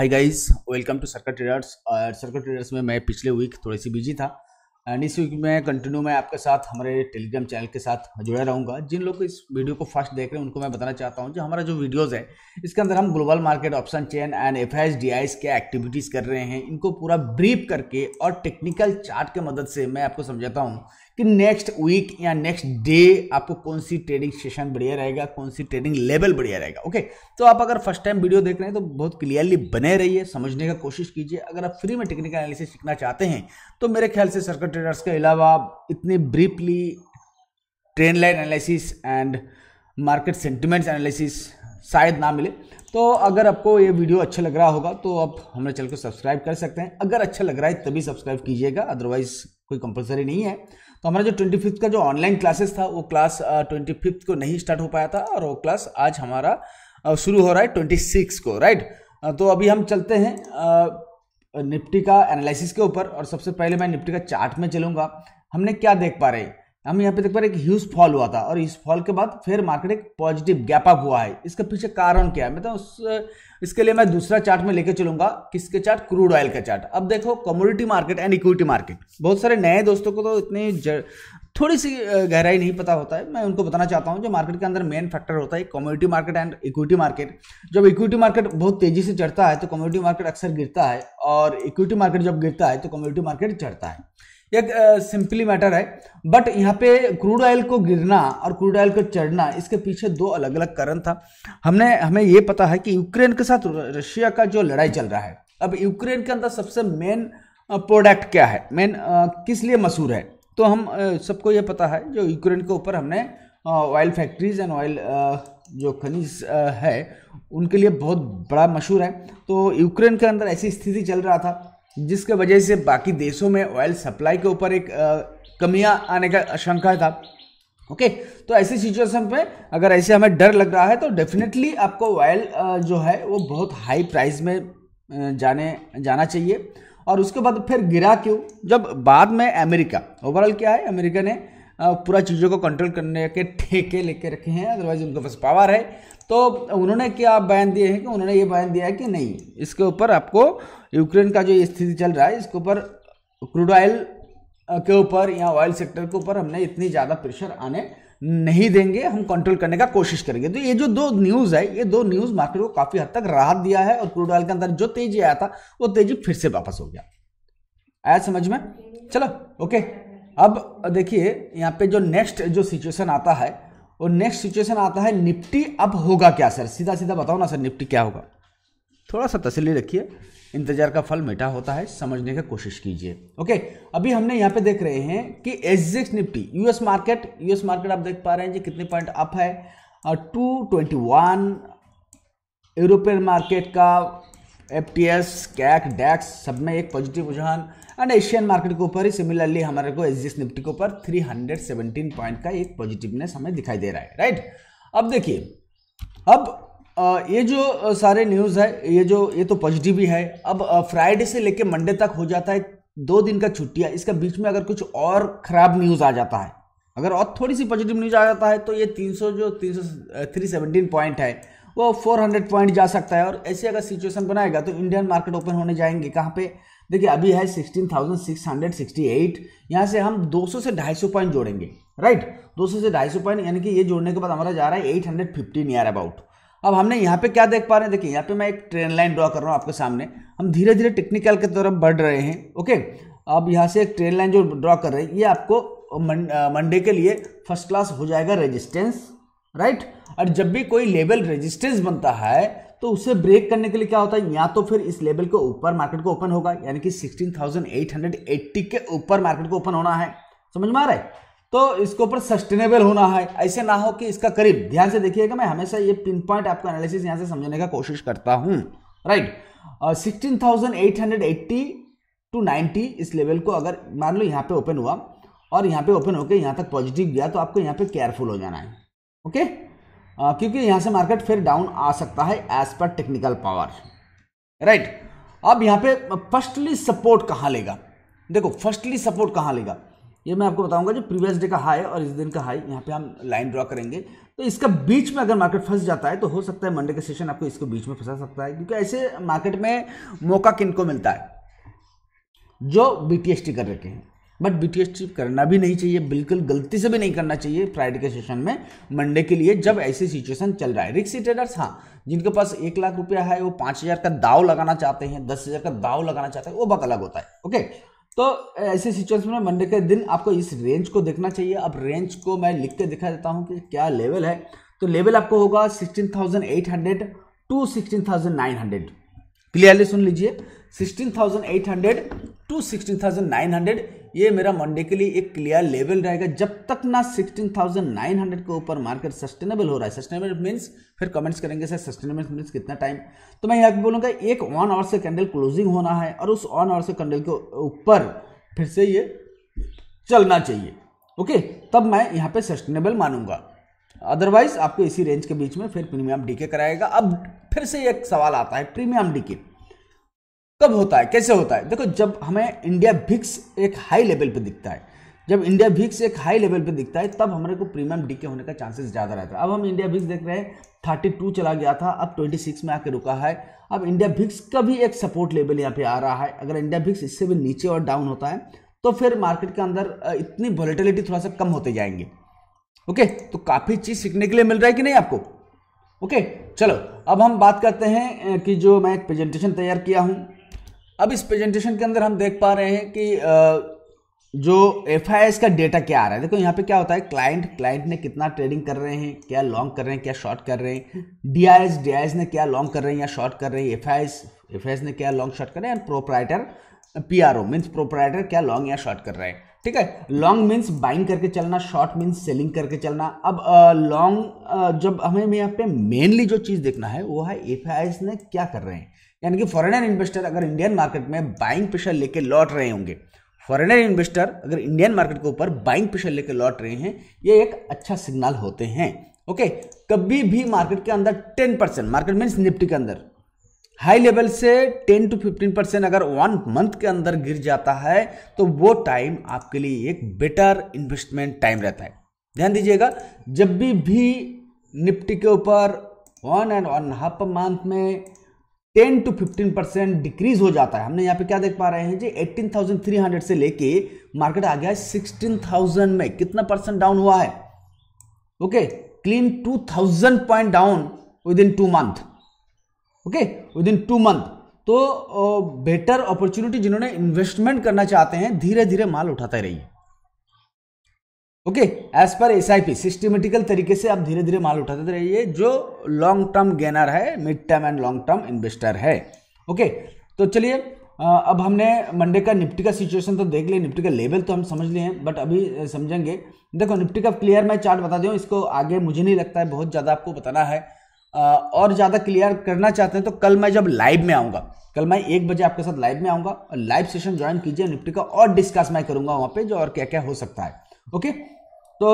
Hi guys, welcome to Sarkar traders. और Sarkar traders में मैं पिछले वीक थोड़ी सी बिजी था एंड इस वीक में कंटिन्यू मैं आपके साथ हमारे टेलीग्राम चैनल के साथ जुड़ा रहूँगा। जिन लोग इस वीडियो को फर्स्ट देख रहे हैं उनको मैं बताना चाहता हूँ जो हमारा जो वीडियोस है इसके अंदर हम global market option chain and FIs DIs के एक्टिविटीज़ कर रहे हैं। इनको पूरा ब्रीफ करके और टेक्निकल चार्ट की मदद से मैं आपको समझाता हूँ कि नेक्स्ट वीक या नेक्स्ट डे आपको कौन सी ट्रेडिंग सेशन बढ़िया रहेगा, कौन सी ट्रेडिंग लेवल बढ़िया रहेगा। ओके, तो आप अगर फर्स्ट टाइम वीडियो देख रहे हैं तो बहुत क्लियरली बने रहिए, समझने का कोशिश कीजिए। अगर आप फ्री में टेक्निकल एनालिसिस सीखना चाहते हैं तो मेरे ख्याल से सरकार ट्रेडर्स के अलावा इतने briefly trend line analysis and market sentiments analysis शायद ना मिले। तो अगर आपको ये वीडियो अच्छा लग रहा होगा तो आप हमारे चैनल को सब्सक्राइब कर सकते हैं। अगर अच्छा लग रहा है तभी सब्सक्राइब कीजिएगा, अदरवाइज कोई कंपलसरी नहीं है। तो हमारा जो 25 का जो ऑनलाइन क्लासेस था वो क्लास 25 को नहीं स्टार्ट हो पाया था और वो क्लास आज हमारा शुरू हो रहा है 26 को, राइट। तो अभी हम चलते हैं निफ्टी का एनालिसिस के ऊपर। और सबसे पहले मैं निफ्टी का चार्ट में चलूँगा। हमने क्या देख पा रहे हैं, हम यहाँ पे देख पा रहे एक ह्यूज फॉल हुआ था और इस फॉल के बाद फिर मार्केट एक पॉजिटिव गैप अप हुआ है। इसके पीछे कारण क्या है, मतलब इसके लिए मैं दूसरा चार्ट में लेके चलूंगा। किसके चार्ट? क्रूड ऑयल का चार्ट। अब देखो commodity market and equity market, बहुत सारे नए दोस्तों को तो इतनी थोड़ी सी गहराई नहीं पता होता है। मैं उनको बताना चाहता हूँ जो मार्केट के अंदर मेन फैक्टर होता है commodity market and equity market. जब इक्विटी मार्केट बहुत तेजी से चढ़ता है तो कमोडिटी मार्केट अक्सर गिरता है, और इक्विटी मार्केट जब गिरता है तो कमोडिटी मार्केट चढ़ता है। एक सिंपली मैटर है। बट यहाँ पे क्रूड ऑयल को गिरना और क्रूड ऑयल को चढ़ना इसके पीछे दो अलग अलग कारण था। हमें ये पता है कि यूक्रेन के साथ रशिया का जो लड़ाई चल रहा है, अब यूक्रेन के अंदर सबसे मेन प्रोडक्ट क्या है, मेन किस लिए मशहूर है, तो हम सबको ये पता है। जो यूक्रेन के ऊपर हमने ऑयल फैक्ट्रीज एंड ऑयल जो खनिज है उनके लिए बहुत बड़ा मशहूर है। तो यूक्रेन के अंदर ऐसी स्थिति चल रहा था जिसके वजह से बाकी देशों में ऑयल सप्लाई के ऊपर एक कमियां आने का आशंका था। ओके, तो ऐसी सिचुएशन पे अगर ऐसे हमें डर लग रहा है तो डेफिनेटली आपको ऑयल जो है वो बहुत हाई प्राइस में जाना चाहिए। और उसके बाद फिर गिरा क्यों, जब बाद में अमेरिका ओवरऑल क्या है, अमेरिका ने पूरा चीज़ों को कंट्रोल करने के ठेके लेके रखे हैं, अदरवाइज उनके पास पावर है। तो उन्होंने क्या बयान दिए हैं कि उन्होंने ये बयान दिया है कि नहीं, इसके ऊपर आपको यूक्रेन का जो स्थिति चल रहा है इसके ऊपर क्रूड ऑयल के ऊपर या ऑयल सेक्टर के ऊपर हमने इतनी ज़्यादा प्रेशर आने नहीं देंगे, हम कंट्रोल करने का कोशिश करेंगे। तो ये जो दो न्यूज़ है, ये दो न्यूज़ मार्केट को काफ़ी हद तक राहत दिया है और क्रूड ऑयल के अंदर जो तेजी आया था वो तेजी फिर से वापस हो गया। आया समझ में? चलो ओके। अब देखिए यहाँ पे जो नेक्स्ट जो सिचुएशन आता है वो नेक्स्ट सिचुएशन आता है निफ्टी। अब होगा क्या सर, सीधा सीधा बताओ ना सर, निफ्टी क्या होगा? थोड़ा सा तसल्ली रखिए, इंतजार का फल मीठा होता है, समझने की कोशिश कीजिए। ओके, अभी हमने यहाँ पे देख रहे हैं कि SGX निफ्टी यूएस मार्केट आप देख पा रहे हैं जी कितने पॉइंट अप है, 221। यूरोपियन मार्केट का FTS, कैक, डैक्स सब में एक पॉजिटिव रुझान एंड एशियन मार्केट के ऊपर ही सिमिलरली हमारे को SGX निफ्टी के ऊपर 317 पॉइंट का एक पॉजिटिवनेस हमें दिखाई दे रहा है, राइट। अब देखिए, अब ये जो सारे न्यूज़ है ये तो पॉजिटिव ही है। अब फ्राइडे से लेके मंडे तक हो जाता है 2 दिन का छुट्टियाँ, इसके बीच में अगर कुछ और ख़राब न्यूज़ आ जाता है, अगर और थोड़ी सी पॉजिटिव न्यूज़ आ जाता है तो ये 317 पॉइंट है वो 400 पॉइंट जा सकता है। और ऐसे अगर सिचुएशन बनाएगा तो इंडियन मार्केट ओपन होने जाएंगे कहाँ पे, देखिए अभी है 16,668, यहाँ से हम 200 से 250 पॉइंट जोड़ेंगे, राइट। 200 से 250 पॉइंट यानी कि ये जोड़ने के बाद हमारा जा रहा है 850 नियर अबाउट। अब हमने यहाँ पे क्या देख पा रहे हैं, देखिए यहाँ पे मैं एक ट्रेंड लाइन ड्रॉ कर रहा हूँ आपके सामने। हम धीरे धीरे टेक्निकल की तरफ बढ़ रहे हैं। ओके, अब यहाँ से एक ट्रेंड लाइन जो ड्रॉ कर रहे हैं ये आपको मंडे के लिए फर्स्ट क्लास हो जाएगा रेजिस्टेंस, राइट। और जब भी कोई लेवल रेजिस्टेंस बनता है तो उसे ब्रेक करने के लिए क्या होता है, या तो फिर इस लेवल के ऊपर मार्केट को ओपन होगा, यानी कि 16,880 के ऊपर मार्केट को ओपन होना है, समझ में आ रहा है। तो इसके ऊपर सस्टेनेबल होना है, ऐसे ना हो कि इसका करीब। ध्यान से देखिएगा, मैं हमेशा ये पिन पॉइंट आपको एनालिसिस यहाँ से समझाने का कोशिश करता हूँ, राइट। 16,880 to 90 इस लेवल को अगर मान लो यहाँ पे ओपन हुआ और यहाँ पे ओपन होकर यहाँ तक पॉजिटिव गया तो आपको यहाँ पे केयरफुल हो जाना है। ओके, क्योंकि यहाँ से मार्केट फिर डाउन आ सकता है as per technical power, right. अब यहाँ पे फर्स्टली सपोर्ट कहाँ लेगा, देखो फर्स्टली सपोर्ट कहाँ लेगा, ये मैं आपको बताऊंगा जो प्रीवियस डे का हाई और इस दिन का हाई, यहाँ पे हम लाइन ड्रॉ करेंगे। तो इसका बीच में अगर मार्केट फंस जाता है तो हो सकता है मंडे का सेशन आपको इसके बीच में फंसा सकता है, क्योंकि ऐसे मार्केट में मौका किनको मिलता है, जो BTST कर रखे हैं। बट BTST करना भी नहीं चाहिए, बिल्कुल गलती से भी नहीं करना चाहिए फ्राइडे के सेशन में, मंडे के लिए जब ऐसी सिचुएशन चल रहा है। रिस्की ट्रेडर्स, हाँ, जिनके पास 1 लाख रुपया है वो 5,000 का दाव लगाना चाहते हैं, 10,000 का दाव लगाना चाहते हैं, वो बात अलग होता है। ओके, तो ऐसे सिचुएशन में मंडे के दिन आपको इस रेंज को देखना चाहिए। अब रेंज को मैं लिख के दिखा देता हूँ कि क्या लेवल है। तो लेवल आपको होगा 16,800 टू 16,900। क्लियरली सुन लीजिए, 16,800 टू 16,900 ये मेरा मंडे के लिए एक क्लियर लेवल रहेगा। जब तक ना 16,900 के ऊपर मार्केट सस्टेनेबल हो रहा है, सस्टेनेबल मीन्स फिर कमेंट्स करेंगे सर सस्टेनेबल मीन्स कितना टाइम, तो मैं यहाँ पे बोलूँगा एक 1 आवर से कैंडल क्लोजिंग होना है और उस 1 आवर से कैंडल के ऊपर फिर से ये चलना चाहिए। ओके, तब मैं यहाँ पे सस्टेनेबल मानूंगा, अदरवाइज आपको इसी रेंज के बीच में फिर प्रीमियम डीके कराएगा। अब फिर से एक सवाल आता है, प्रीमियम डीके कब होता है, कैसे होता है? देखो, जब हमें इंडिया VIX एक हाई लेवल पे दिखता है, जब इंडिया VIX एक हाई लेवल पे दिखता है तब हमारे को प्रीमियम डीके होने का चांसेस ज़्यादा रहता है। अब हम इंडिया VIX देख रहे हैं 32 चला गया था, अब 26 में आके रुका है। अब इंडिया VIX का भी एक सपोर्ट लेवल यहाँ पे आ रहा है। अगर इंडिया VIX इससे भी नीचे और डाउन होता है तो फिर मार्केट के अंदर इतनी वॉलेटिलिटी थोड़ा सा कम होते जाएंगे। ओके, तो काफ़ी चीज़ सीखने के लिए मिल रहा है कि नहीं आपको? ओके, चलो अब हम बात करते हैं कि जो मैं एक प्रेजेंटेशन तैयार किया हूँ। अब इस प्रेजेंटेशन के अंदर हम देख पा रहे हैं कि जो FIIs का डेटा क्या आ रहा है। देखो यहाँ पे क्या होता है, क्लाइंट ने कितना ट्रेडिंग कर रहे हैं, क्या लॉन्ग कर रहे हैं, क्या शॉर्ट कर रहे हैं। DIs ने क्या लॉन्ग कर रहे हैं या शॉर्ट कर रहे हैं। FIIs ने क्या लॉन्ग शॉर्ट कर रहे हैं। प्रोपराइटर PRO मीन्स प्रोपराइटर क्या लॉन्ग या शॉर्ट कर रहे हैं। ठीक है, लॉन्ग मीन्स बाइंग करके चलना, शॉर्ट मीन्स सेलिंग करके चलना। अब लॉन्ग जब हमें यहाँ पे मेनली जो चीज़ देखना है वो है FIIs ने क्या कर रहे हैं, यानी कि फॉरेनर इन्वेस्टर अगर इंडियन मार्केट में बाइंग प्रेशर लेके लौट रहे होंगे, फॉरेनर इन्वेस्टर अगर इंडियन मार्केट के ऊपर बाइंग प्रेशर लेके लौट रहे हैं, ये एक अच्छा सिग्नल होते हैं। ओके, कभी भी मार्केट के अंदर 10%, मार्केट मीन्स निफ्टी के अंदर हाई लेवल से 10 to 15% अगर 1 मंथ के अंदर गिर जाता है तो वो टाइम आपके लिए एक बेटर इन्वेस्टमेंट टाइम रहता है। ध्यान दीजिएगा, जब भी निफ्टी के ऊपर 1.5 मंथ में 10 to 15% डिक्रीज हो जाता है, हमने यहाँ पे क्या देख पा रहे हैं जी 18,300 से लेके मार्केट आ गया 16,000 में, कितना परसेंट डाउन हुआ है? Okay, clean 2,000 point down within 2 month. Okay, within 2 month. तो बेटर अपॉर्चुनिटी जिन्होंने इन्वेस्टमेंट करना चाहते हैं धीरे धीरे माल उठाते रहिए। Okay, as per SIP systematical तरीके से आप धीरे धीरे माल उठाते रहिए जो लॉन्ग टर्म गेनर है, mid term and long term investor है। ओके, तो चलिए अब हमने मंडे का निफ्टी का सिचुएशन तो देख लिया, निफ्टी का लेवल तो हम समझ लिए हैं, बट अभी समझेंगे। देखो निफ्टी का क्लियर मैं चार्ट बता दूँ, इसको आगे मुझे नहीं लगता है बहुत ज़्यादा आपको बताना है। और ज़्यादा क्लियर करना चाहते हैं तो कल मैं जब लाइव में आऊँगा, कल मैं 1 बजे आपके साथ लाइव में आऊँगा और लाइव सेशन ज्वाइन कीजिए निफ्टी का, और डिस्कस मैं करूँगा वहाँ पर जो और क्या क्या हो सकता है। ओके, तो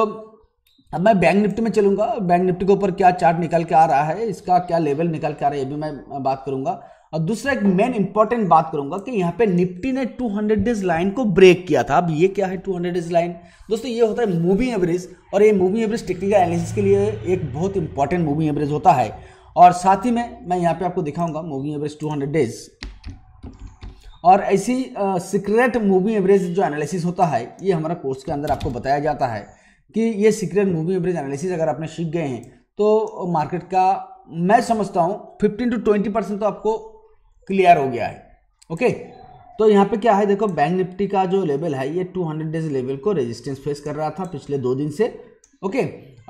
अब मैं बैंक निफ्टी में चलूंगा, बैंक निफ्टी के ऊपर क्या चार्ट निकल के आ रहा है, इसका क्या लेवल निकल के आ रहा है, ये भी मैं बात करूंगा। और दूसरा एक मेन इंपॉर्टेंट बात करूंगा कि यहाँ पे निफ्टी ने 200 डेज लाइन को ब्रेक किया था। अब ये क्या है 200 डेज लाइन? दोस्तों ये होता है मूविंग एवरेज, और ये मूविंग एवरेज टेक्निकल एनालिसिस के लिए एक बहुत इंपॉर्टेंट मूविंग एवरेज होता है। और साथ ही में मैं यहाँ पे आपको दिखाऊंगा मूविंग एवरेज 200 डेज और ऐसी सीक्रेट मूविंग एवरेज जो एनालिसिस होता है, ये हमारा कोर्स के अंदर आपको बताया जाता है कि ये सीक्रेट मूविंग एवरेज एनालिसिस अगर आपने सीख गए हैं तो मार्केट का मैं समझता हूँ 15 to 20% तो आपको क्लियर हो गया है। ओके, तो यहाँ पे क्या है, देखो बैंक निफ्टी का जो लेवल है ये 200 डेज लेवल को रेजिस्टेंस फेस कर रहा था पिछले 2 दिन से। ओके,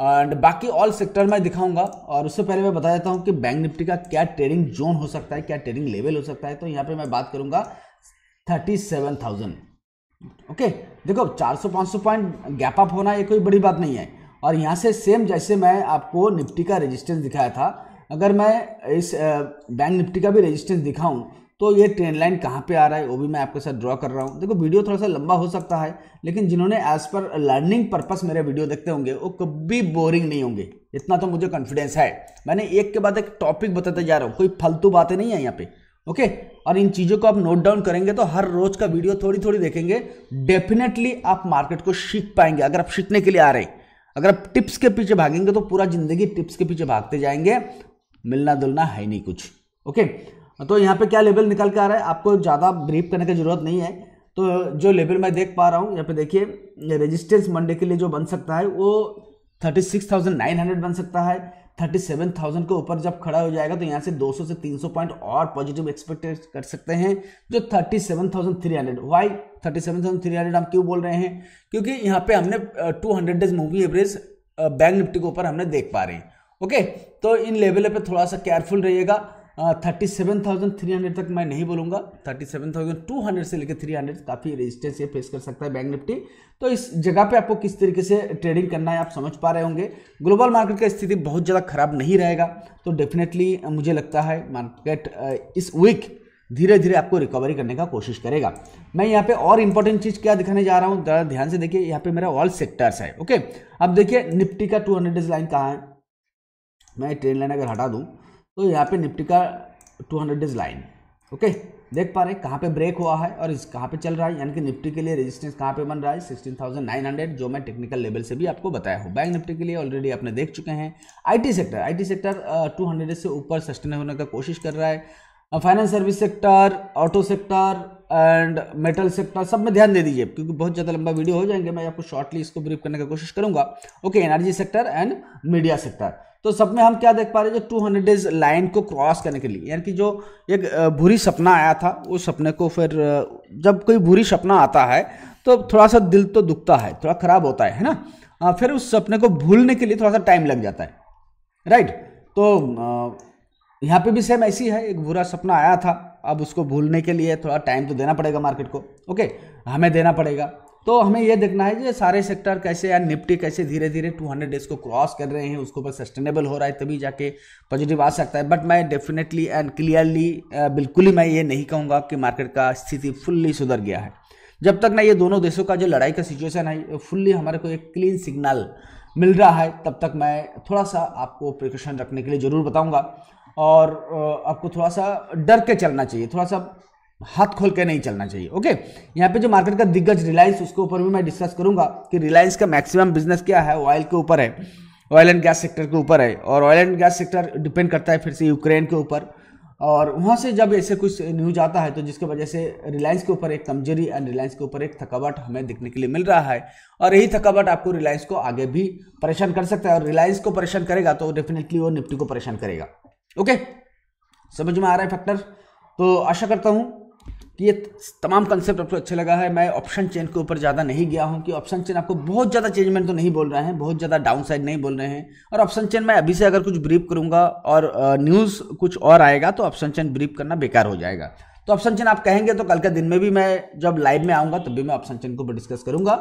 एंड बाकी ऑल सेक्टर मैं दिखाऊंगा, और उससे पहले मैं बता देता हूँ कि बैंक निफ्टी का क्या ट्रेडिंग जोन हो सकता है, क्या ट्रेडिंग लेवल हो सकता है। तो यहाँ पे मैं बात करूँगा 37,000। ओके, देखो 400-500 पॉइंट गैप अप होना ये कोई बड़ी बात नहीं है। और यहाँ से सेम जैसे मैं आपको निफ्टी का रेजिस्टेंस दिखाया था, अगर मैं इस बैंक निफ्टी का भी रेजिस्टेंस दिखाऊं तो ये ट्रेंड लाइन कहाँ पे आ रहा है वो भी मैं आपके साथ ड्रॉ कर रहा हूँ। देखो वीडियो थोड़ा सा लंबा हो सकता है, लेकिन जिन्होंने एज पर लर्निंग पर्पस मेरे वीडियो देखते होंगे वो कभी बोरिंग नहीं होंगे, इतना तो मुझे कॉन्फिडेंस है। मैंने एक के बाद एक टॉपिक बताते जा रहा हूँ, कोई फालतू बातें नहीं है यहाँ पे। ओके, और इन चीजों को आप नोट डाउन करेंगे तो हर रोज का वीडियो थोड़ी थोड़ी देखेंगे, डेफिनेटली आप मार्केट को सीख पाएंगे। अगर आप सीखने के लिए आ रहे हैं, अगर आप टिप्स के पीछे भागेंगे तो पूरा जिंदगी टिप्स के पीछे भागते जाएंगे, मिलना दुलना है नहीं कुछ। ओके, तो यहाँ पे क्या लेवल निकल के आ रहा है आपको ज़्यादा ब्रीफ करने की जरूरत नहीं है। तो जो लेवल मैं देख पा रहा हूँ यहाँ पे देखिए, रेजिस्टेंस मंडे के लिए जो बन सकता है वो 36,900 बन सकता है। 37,000 के ऊपर जब खड़ा हो जाएगा तो यहाँ से 200 से 300 पॉइंट और पॉजिटिव एक्सपेक्टेड कर सकते हैं, जो 37,300। वाई 37,300 हम क्यों बोल रहे हैं? क्योंकि यहाँ पे हमने 200 days moving average bank Nifty के ऊपर हमने देख पा रहे हैं। ओके, तो इन लेवल पे थोड़ा सा केयरफुल रहिएगा। 37,300 तक मैं नहीं बोलूँगा, 37,200 से लेकर 300 काफ़ी रेजिस्टेंस ये फेस कर सकता है बैंक निफ्टी। तो इस जगह पे आपको किस तरीके से ट्रेडिंग करना है आप समझ पा रहे होंगे। ग्लोबल मार्केट का स्थिति बहुत ज़्यादा खराब नहीं रहेगा, तो डेफिनेटली मुझे लगता है मार्केट इस वीक धीरे धीरे आपको रिकवरी करने का कोशिश करेगा। मैं यहाँ पे और इंपॉर्टेंट चीज़ क्या दिखाने जा रहा हूँ, ज़रा ध्यान से देखिए। यहाँ पे मेरा ऑल सेक्टर्स है। ओके, अब देखिए निफ्टी का 200 डेज लाइन कहाँ है। मैं ट्रेंड लाइन अगर हटा दूँ तो यहाँ पे निफ्टी का 200 डेज लाइन, ओके, देख पा रहे हैं कहाँ पे ब्रेक हुआ है और इस कहाँ पे चल रहा है, यानी कि निफ्टी के लिए रेजिस्टेंस कहाँ पे बन रहा है 16,900, जो मैं टेक्निकल लेवल से भी आपको बताया हूँ। बैंक निफ्टी के लिए ऑलरेडी आपने देख चुके हैं। आईटी सेक्टर 200 से ऊपर सस्टेन होने का कोशिश कर रहा है। Finance service sector, auto sector and metal sector, सब में ध्यान दे दीजिए क्योंकि बहुत ज़्यादा लंबा वीडियो हो जाएंगे। मैं आपको शॉर्टली इसको ब्रीफ करने का कोशिश करूंगा। Okay, energy sector and media sector, तो सब में हम क्या देख पा रहे हैं, जो 200 डेज लाइन को क्रॉस करने के लिए, यानी कि जो एक बुरी सपना आया था उस सपने को, फिर जब कोई बुरी सपना आता है तो थोड़ा सा दिल तो दुखता है, थोड़ा ख़राब होता है ना, फिर उस सपने को भूलने के लिए थोड़ा सा टाइम लग जाता है, राइट। तो यहाँ पे भी सेम ऐसी है, एक बुरा सपना आया था, अब उसको भूलने के लिए थोड़ा टाइम तो देना पड़ेगा मार्केट को। ओके, हमें देना पड़ेगा। तो हमें यह देखना है कि सारे सेक्टर कैसे या निफ्टी कैसे धीरे धीरे 200 डेज को क्रॉस कर रहे हैं, उसके ऊपर सस्टेनेबल हो रहा है, तभी जाके पॉजिटिव आ सकता है। बट मैं डेफिनेटली एंड क्लियरली बिल्कुल ही मैं ये नहीं कहूँगा कि मार्केट का स्थिति फुल्ली सुधर गया है। जब तक ना ये दोनों देशों का जो लड़ाई का सिचुएशन है फुल्ली हमारे को एक क्लीन सिग्नल मिल रहा है, तब तक मैं थोड़ा सा आपको प्रिकॉशन रखने के लिए ज़रूर बताऊँगा। और आपको थोड़ा सा डर के चलना चाहिए, थोड़ा सा हाथ खोल के नहीं चलना चाहिए। ओके, यहाँ पे जो मार्केट का दिग्गज रिलायंस, उसके ऊपर भी मैं डिस्कस करूंगा कि रिलायंस का मैक्सिमम बिजनेस क्या है, ऑयल के ऊपर है, ऑयल एंड गैस सेक्टर के ऊपर है। और oil and gas sector depend करता है फिर से यूक्रेन के ऊपर, और वहाँ से जब ऐसे कुछ न्यूज आता है तो जिसकी वजह से रिलायंस के ऊपर एक कमजोरी एंड रिलायंस के ऊपर एक थकावट हमें देखने के लिए मिल रहा है। और यही थकावट आपको रिलायंस को आगे भी परेशान कर सकता है, और रिलायंस को परेशान करेगा तो डेफिनेटली वो निफ्टी को परेशान करेगा। ओके, समझ में आ रहा है फैक्टर। तो आशा करता हूँ कि ये तमाम कंसेप्ट आपको अच्छा लगा है। मैं ऑप्शन चेन के ऊपर ज़्यादा नहीं गया हूँ कि ऑप्शन चेन आपको बहुत ज़्यादा चेंजमेंट तो नहीं बोल रहे हैं, बहुत ज़्यादा डाउनसाइड नहीं बोल रहे हैं। और ऑप्शन चेन मैं अभी से अगर कुछ ब्रीफ करूँगा और न्यूज़ कुछ और आएगा तो ऑप्शन चेन ब्रीफ करना बेकार हो जाएगा। तो ऑप्शन चेन आप कहेंगे तो कल के दिन में भी मैं जब लाइव में आऊँगा तब भी मैं ऑप्शन चेन को ऊपर डिस्कस करूँगा।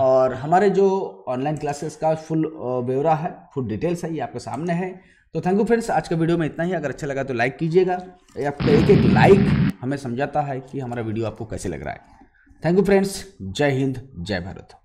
और हमारे जो ऑनलाइन क्लासेस का फुल ब्यौरा है, फुल डिटेल्स है, ये आपके सामने है। तो थैंक यू फ्रेंड्स, आज का वीडियो में इतना ही। अगर अच्छा लगा तो लाइक कीजिएगा, आपका एक एक लाइक हमें समझाता है कि हमारा वीडियो आपको कैसे लग रहा है। थैंक यू फ्रेंड्स, जय हिंद, जय भारत।